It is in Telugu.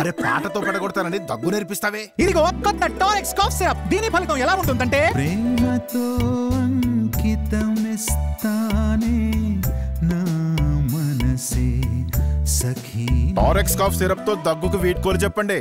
అరే పాటతో పడగొడతానని దగ్గు నేర్పిస్తావే. ఇదిగో కొత్త టానిక్ కాఫ్ సిరప్. దీని ఫలితం ఎలా ఉంటుందంటే ప్రేమతో అంకితమిస్తానే నా మనసే సఖీ. టానిక్ కాఫ్ సిరప్ తో దగ్గుకు వీడ్కోలు చెప్పండి.